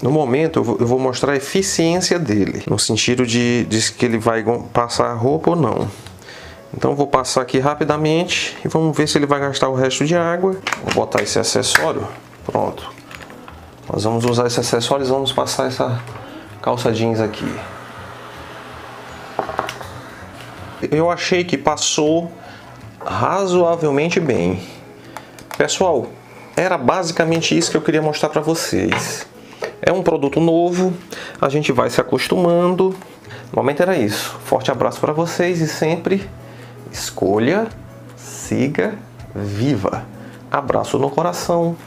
No momento, eu vou mostrar a eficiência dele, no sentido de que ele vai passar a roupa ou não. Então, eu vou passar aqui rapidamente e vamos ver se ele vai gastar o resto de água. Vou botar esse acessório. Pronto. Nós vamos usar esse acessório e vamos passar essa calça jeans aqui. Eu achei que passou razoavelmente bem. Pessoal, era basicamente isso que eu queria mostrar para vocês. É um produto novo, a gente vai se acostumando. No momento era isso. Forte abraço para vocês e sempre escolha, siga, viva. Abraço no coração.